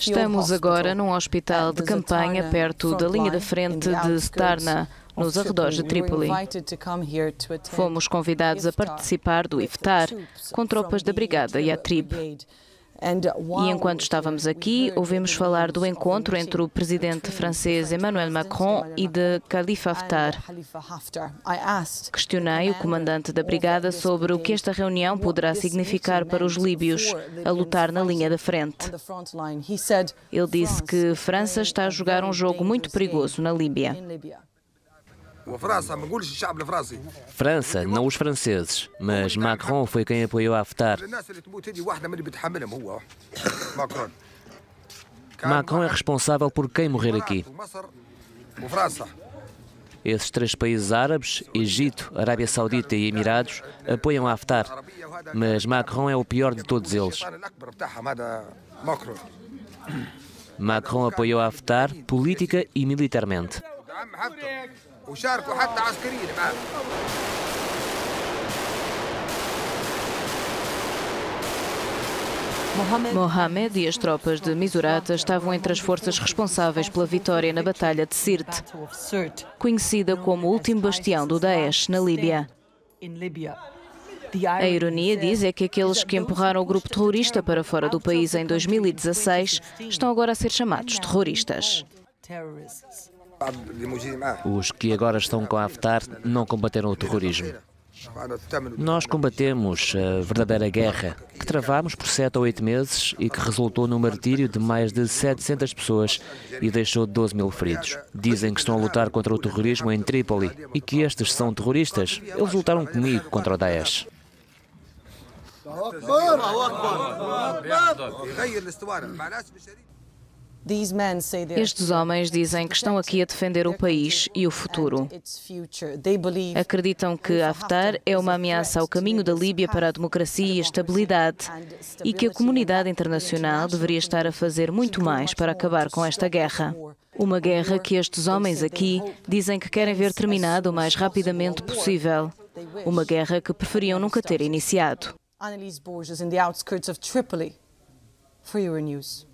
Estamos agora num hospital de campanha perto da linha da frente de Satarna, nos arredores de Trípoli. Fomos convidados a participar do iftar com tropas da Brigada Yatrib. E enquanto estávamos aqui, ouvimos falar do encontro entre o presidente francês Emmanuel Macron e de Khalifa Haftar. Questionei o comandante da brigada sobre o que esta reunião poderá significar para os líbios a lutar na linha da frente. Ele disse que França está a jogar um jogo muito perigoso na Líbia. França, não os franceses, mas Macron foi quem apoiou Haftar. Macron é responsável por quem morrer aqui. Esses três países árabes, Egito, Arábia Saudita e Emirados, apoiam Haftar, mas Macron é o pior de todos eles. Macron apoiou Haftar política e militarmente. Mohamed e as tropas de Misurata estavam entre as forças responsáveis pela vitória na Batalha de Sirte, conhecida como o último bastião do Daesh na Líbia. A ironia diz é que aqueles que empurraram o grupo terrorista para fora do país em 2016 estão agora a ser chamados terroristas. Os que agora estão com Haftar não combateram o terrorismo. Nós combatemos a verdadeira guerra, que travámos por 7 ou 8 meses e que resultou no martírio de mais de 700 pessoas e deixou 12 mil feridos. Dizem que estão a lutar contra o terrorismo em Trípoli e que estes são terroristas. Eles lutaram comigo contra o Daesh. Estes homens dizem que estão aqui a defender o país e o futuro. Acreditam que Haftar é uma ameaça ao caminho da Líbia para a democracia e a estabilidade e que a comunidade internacional deveria estar a fazer muito mais para acabar com esta guerra. Uma guerra que estes homens aqui dizem que querem ver terminada o mais rapidamente possível. Uma guerra que preferiam nunca ter iniciado. Annalise Borges, in the outskirts of Tripoli, for Euronews.